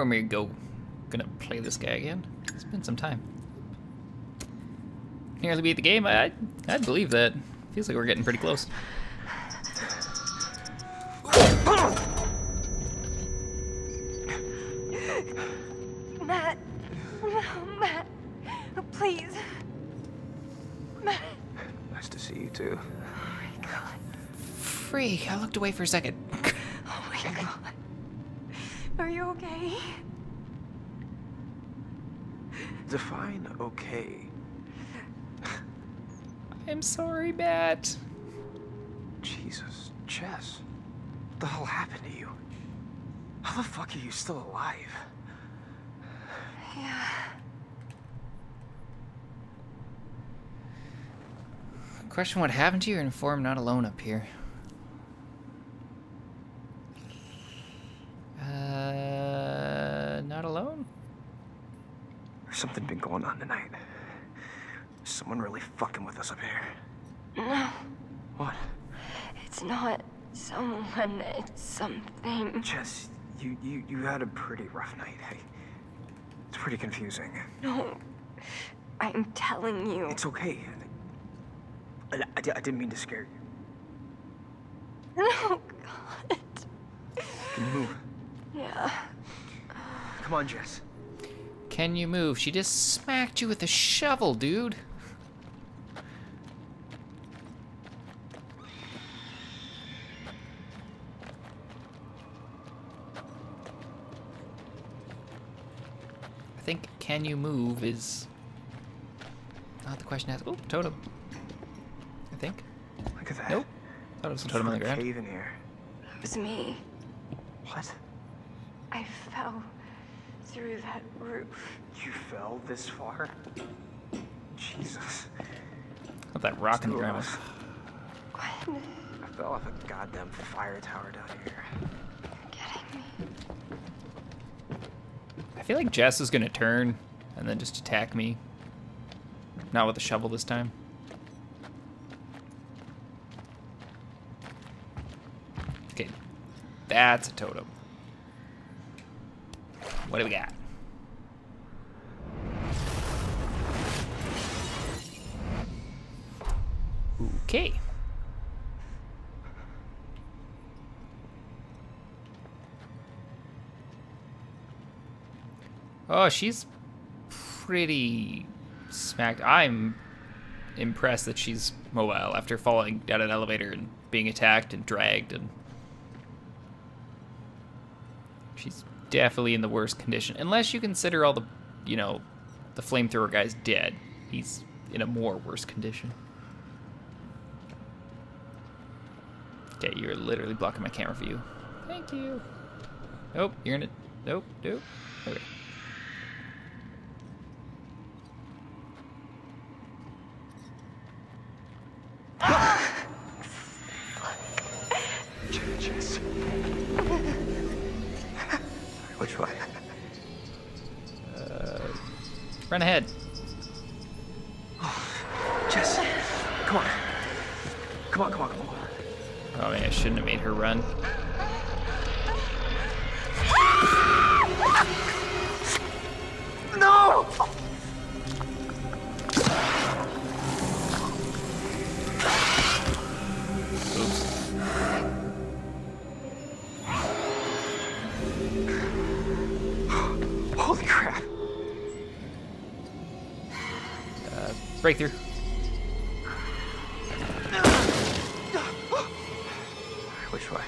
I'm gonna play this guy again. It's been some time. Nearly beat the game. I'd believe that. Feels like we're getting pretty close. Matt, no, Matt, please, Matt. Nice to see you too. Oh my god. Freak! I looked away for a second. Oh my god. Are you okay? Define okay. I'm sorry, Matt. Jesus, Jess. What the hell happened to you? How the fuck are you still alive? Yeah. Question what happened to you? You're informed not alone up here. Not alone? Something been going on tonight. Someone really fucking with us up here. No. What? It's not someone, it's something. Jess, you had a pretty rough night. It's pretty confusing. No, I'm telling you. It's okay. I didn't mean to scare you. No, God. Can you move? Yeah. Come on, Jess. Can you move? She just smacked you with a shovel, dude. I think can you move is not the question. Oh, totem. I think. Look at that. Nope. Thought it was a totem on the ground. Cave in here. It was me. What? I fell through that roof. You fell this far? Jesus. Of that rock and gravel. Gwen. I fell off a goddamn fire tower down here. You're kidding me. I feel like Jess is gonna turn and then just attack me. Not with a shovel this time. Okay. That's a totem. What do we got? Okay. Oh, she's pretty smacked. I'm impressed that she's mobile after falling down an elevator and being attacked and dragged, and she's definitely in the worst condition, unless you consider all the, you know, the flamethrower guy's dead. He's in a more worse condition. Okay, you're literally blocking my camera view. Thank you. Nope, you're in it. Nope, nope. Okay. Run ahead. Oh, Jess, come on. Come on, come on, come on. Oh man, I shouldn't have made her run. No! Oops. Holy crap. Breakthrough. Which way?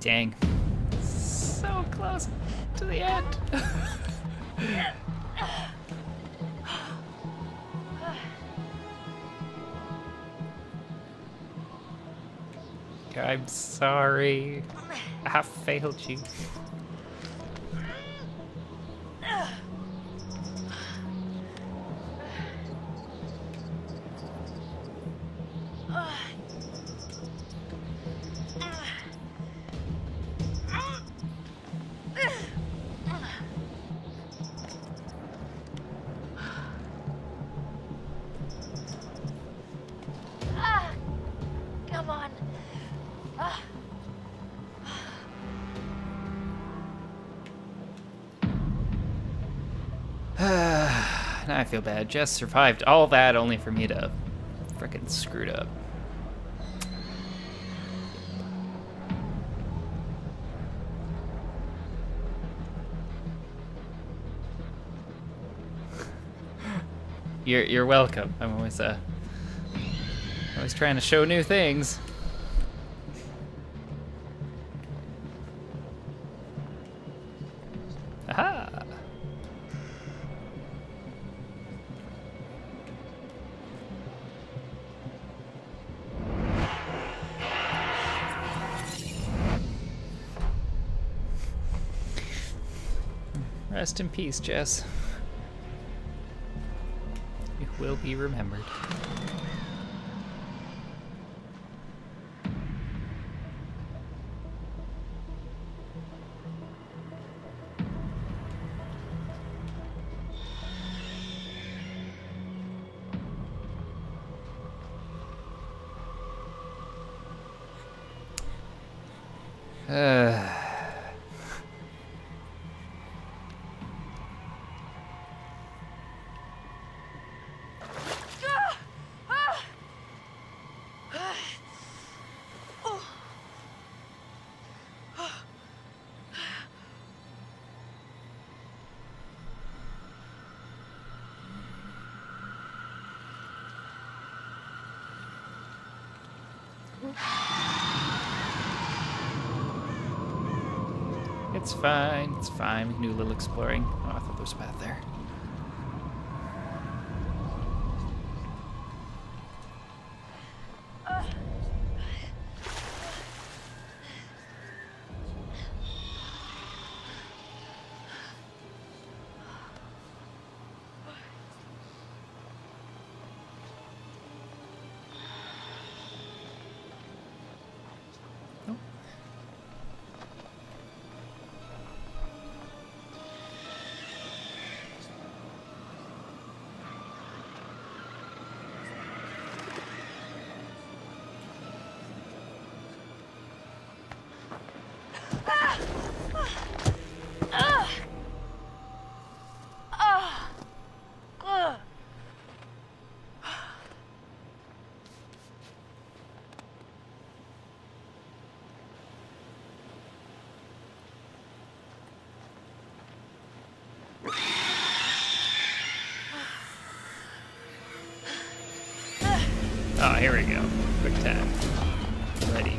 Dang. To the end. I'm sorry. I have failed you. Now I feel bad. Jess survived all that only for me to frickin' screwed up. You're welcome. I'm always trying to show new things. Rest in peace, Jess. It will be remembered. It's fine, it's fine. We can do a little exploring. Oh, I thought there was a path there. Oh, here we go. Quick time. Ready.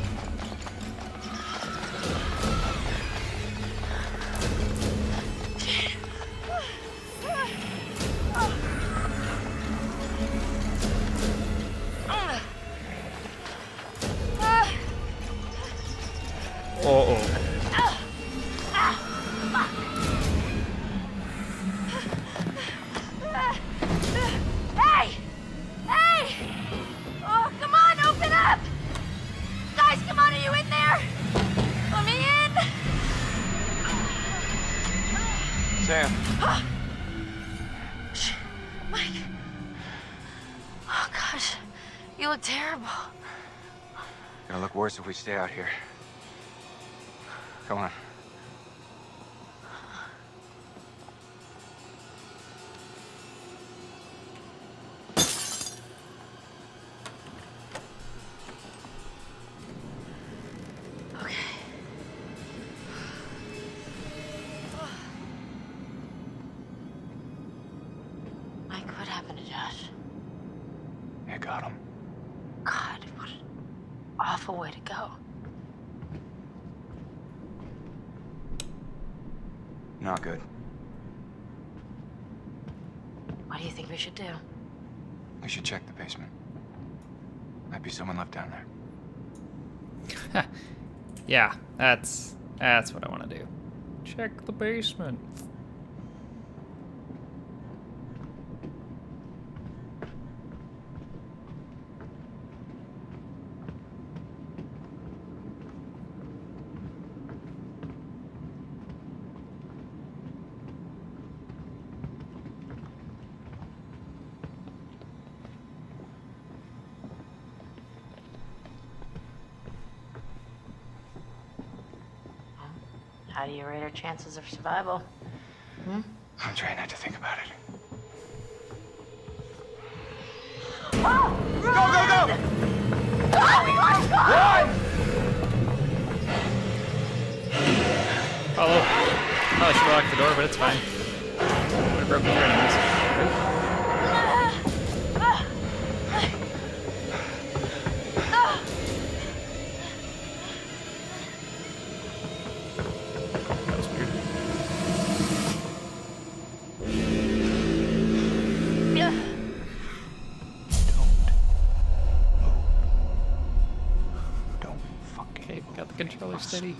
If we stay out here. Come on. Okay. Mike, what happened to Josh? I got him. God, what an awful way to go. Not good. What do you think we should do? We should check the basement. Might be someone left down there. Yeah, that's what I want to do. Check the basement. How do you rate our chances of survival? Hmm? I'm trying not to think about it. Oh, go, go, go! Oh, we want to go! Run! Follow. Probably should lock the door, but it's fine. I would have broken your enemies. Steady.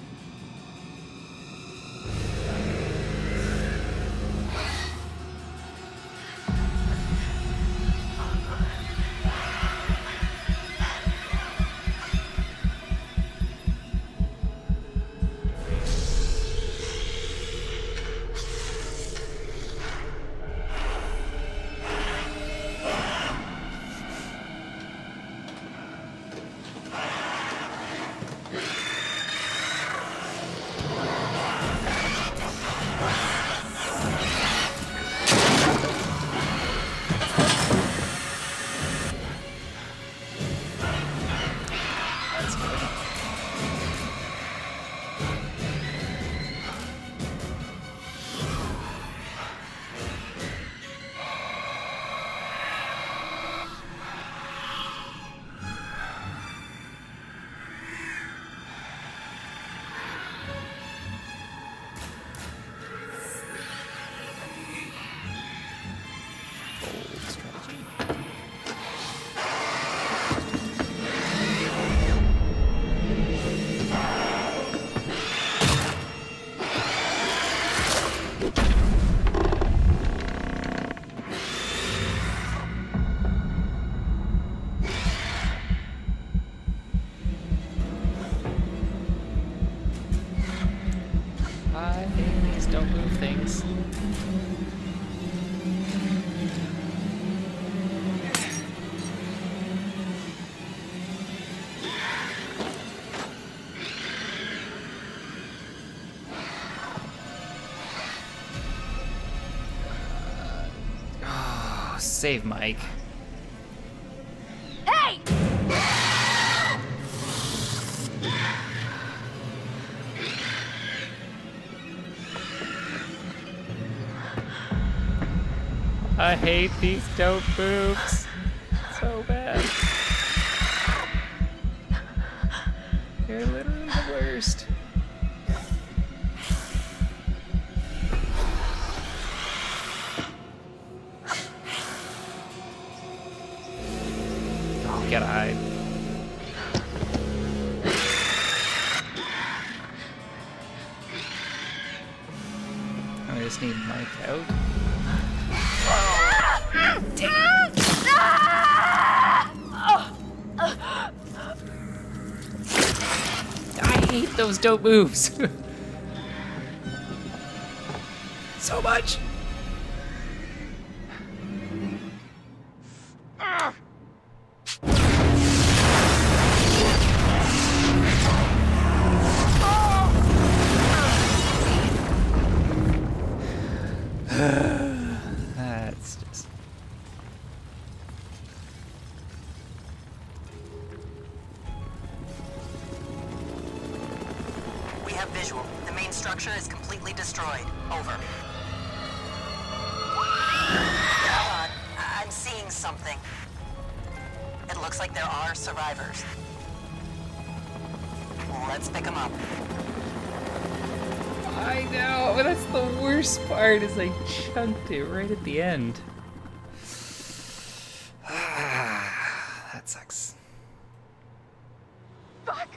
Save Mike. Hey! I hate these dope boobs so bad. They're literally the worst. Gotta hide. I just need Mike out. Oh. I hate those dope moves. So much. Visual. The main structure is completely destroyed. Over. Hold on. I'm seeing something. It looks like there are survivors. Let's pick them up. I know, but that's the worst part is I chunked it right at the end. That sucks. Fuck!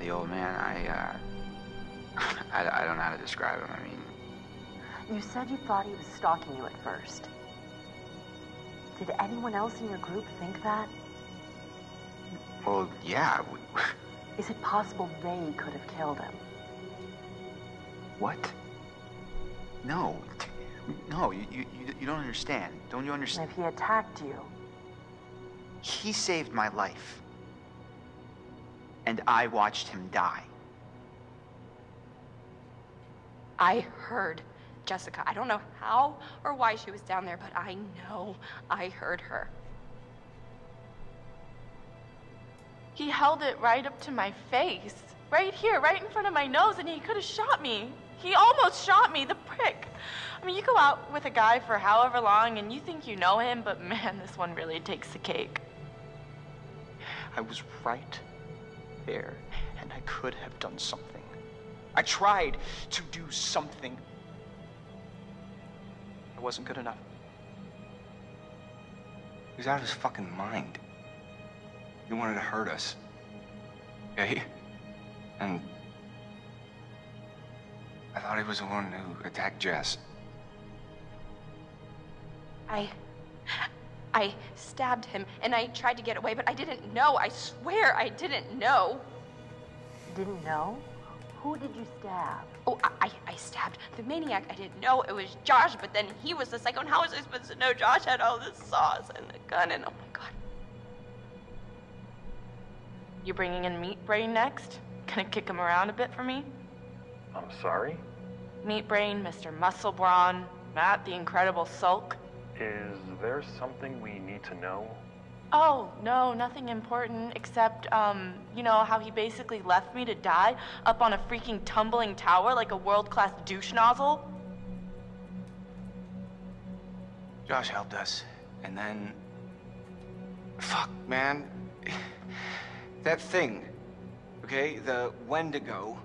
The old man, I don't know how to describe him. I mean... You said you thought he was stalking you at first. Did anyone else in your group think that? Well, yeah. Is it possible they could have killed him? What? No. No, you don't understand. Don't you understand? And if he attacked you... He saved my life. And I watched him die. I heard Jessica. I don't know how or why she was down there, but I know I heard her. He held it right up to my face. Right here, right in front of my nose, and he could have shot me. He almost shot me, the prick. I mean, you go out with a guy for however long, and you think you know him, but man, this one really takes the cake. I was right there, and I could have done something. I tried to do something. It wasn't good enough. He was out of his fucking mind. He wanted to hurt us. Okay? And I thought he was the one who attacked Jess. I stabbed him, and I tried to get away, but I didn't know. I swear I didn't know. Didn't know? Who did you stab? Oh, I stabbed the maniac. I didn't know it was Josh, but then he was the psycho, and how was I supposed to know Josh had all the sauce and the gun and oh my god. You bringing in Meat Brain next? Gonna kick him around a bit for me? I'm sorry? Meat Brain, Mr. Muscle Brawn, Matt the Incredible Sulk. Is there something we need to know? Oh, no, nothing important except, you know, how he basically left me to die up on a freaking tumbling tower like a world-class douche nozzle? Josh helped us, and then... Fuck, man. That thing, okay, the Wendigo,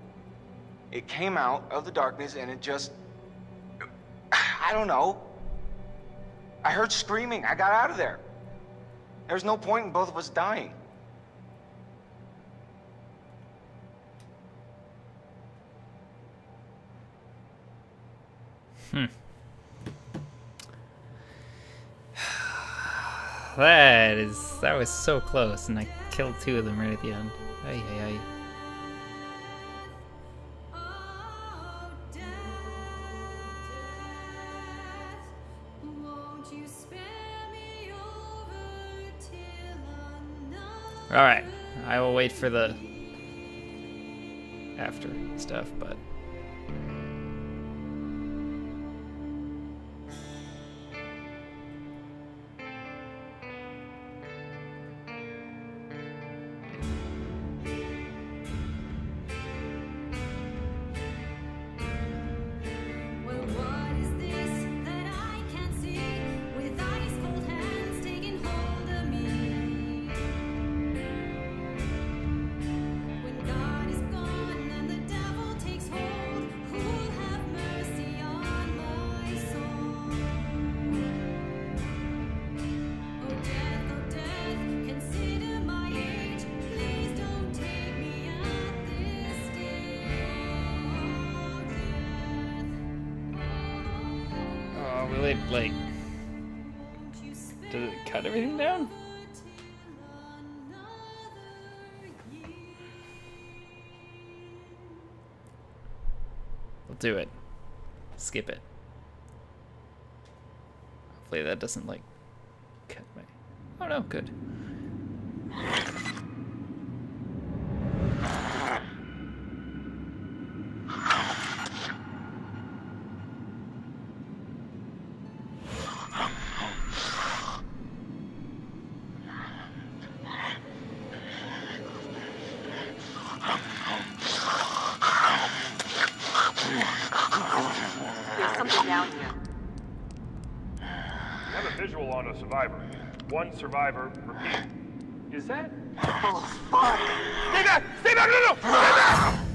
it came out of the darkness and it just... I don't know. I heard screaming. I got out of there. There's no point in both of us dying. That was so close, and I killed two of them right at the end. Ay, ay, ay. Alright, I will wait for the after stuff, but... Like, does it cut everything down? We'll do it. Skip it. Hopefully that doesn't, like, cut my... Oh no, good. There's something down here. We have a visual on a survivor. One survivor, repeat. Is that? Oh, fuck. Stay back! Stay back! No, no! Stay back!